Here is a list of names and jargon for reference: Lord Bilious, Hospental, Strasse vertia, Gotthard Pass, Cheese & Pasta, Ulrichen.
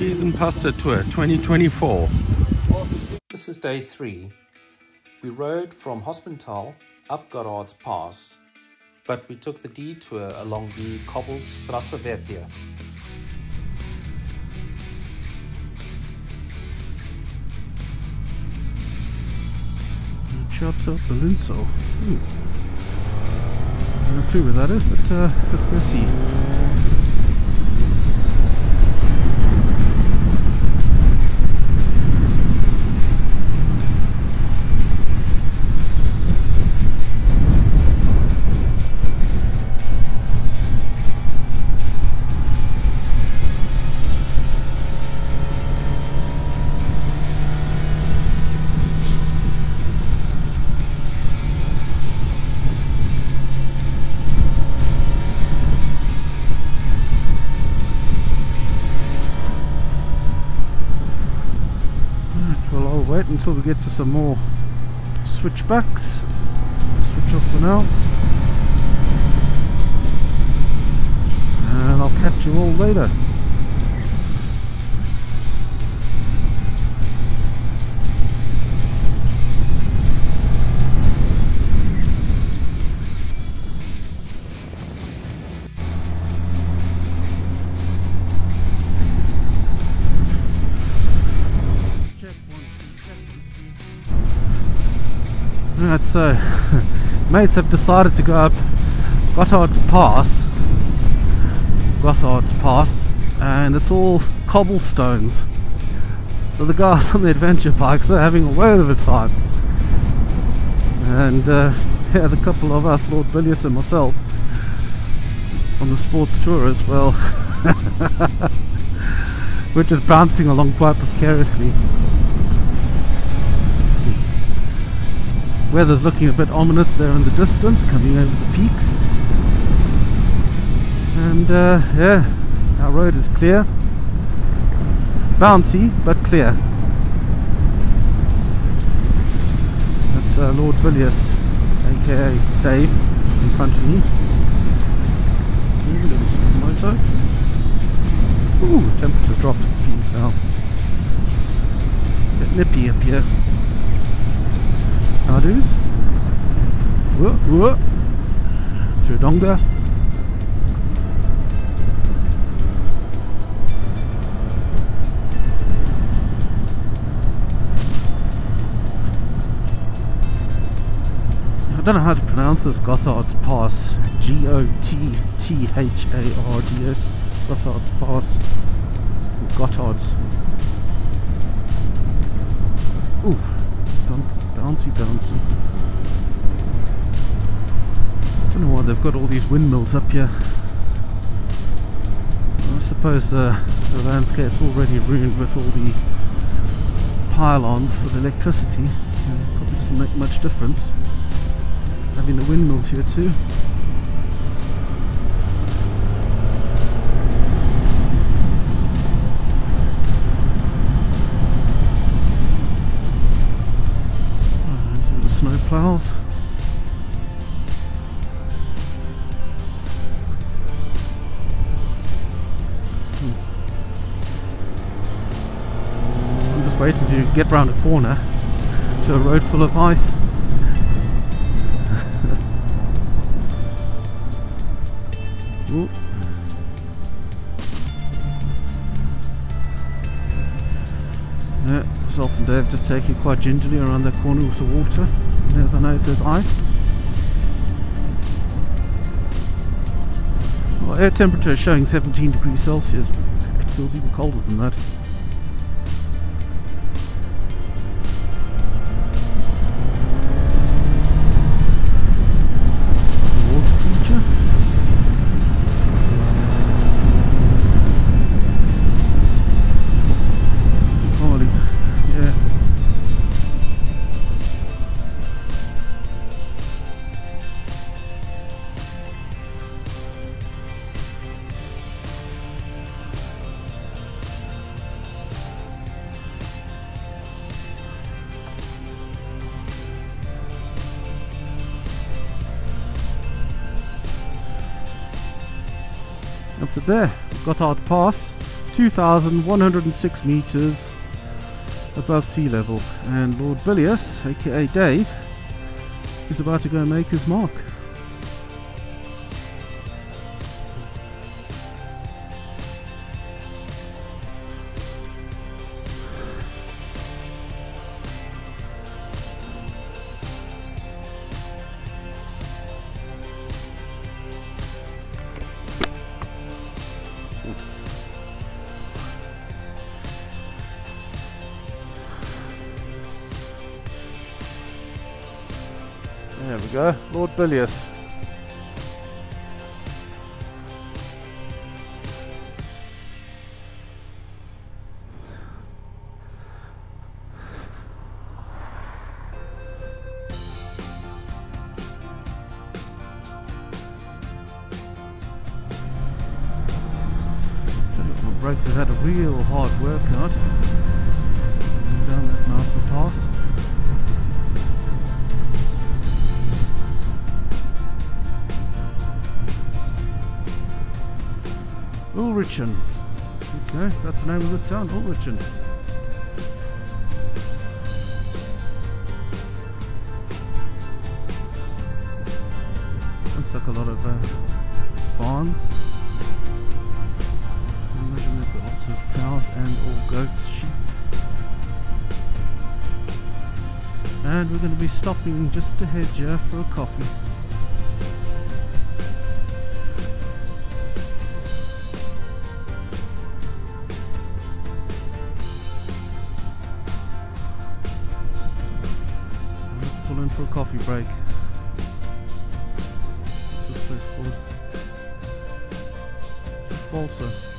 Cheese and Pasta Tour 2024. This is day 3. We rode from Hospental up Gotthard Pass, but we took the detour along the cobbled Strasse vertia. Chops up the linzo. I don't know where that is, but let's go see. Wait until we get to some more switchbacks. Switch off for now, and I'll catch you all later. Right, so mates have decided to go up Gotthard Pass, and it's all cobblestones. So the guys on the adventure bikes, they're having a whale of a time. And yeah, the couple of us, Lord Bilious and myself, on the sports tour as well, we're just bouncing along quite precariously. Weather's looking a bit ominous there in the distance, coming over the peaks. And yeah, our road is clear. Bouncy, but clear. That's Lord Bilious, aka Dave, in front of me. Ooh, little moto. Ooh, temperature's dropped a few now. A bit nippy up here. Whoa, Chudonga. I don't know how to pronounce this Gotthard Pass. G-O-T-T-H-A-R-D-S. Gotthard Pass. Gotthards. Ooh, bouncy. I don't know why they've got all these windmills up here. I suppose the landscape's already ruined with all the pylons with electricity. It probably doesn't make much difference having the windmills here too. Plows. I'm just waiting to get round a corner to a road full of ice. Ooh. Yeah, myself and Dave just taking quite gingerly around that corner with the water. Never know if there's ice. Well, air temperature is showing 17 degrees Celsius. It feels even colder than that. That's it there, Gotthard Pass. 2,106 meters above sea level, and Lord Bilious, aka Dave, is about to go and make his mark. There we go, Lord Bilious. Brakes have had a real hard workout down that mountain pass. Ulrichen. Okay, that's the name of this town, Ulrichen. Looks like a lot of barns. I imagine they've got lots of cows and all goats, sheep. And we're going to be stopping just ahead here for a coffee. In for a coffee break. What's this place called? Balsa.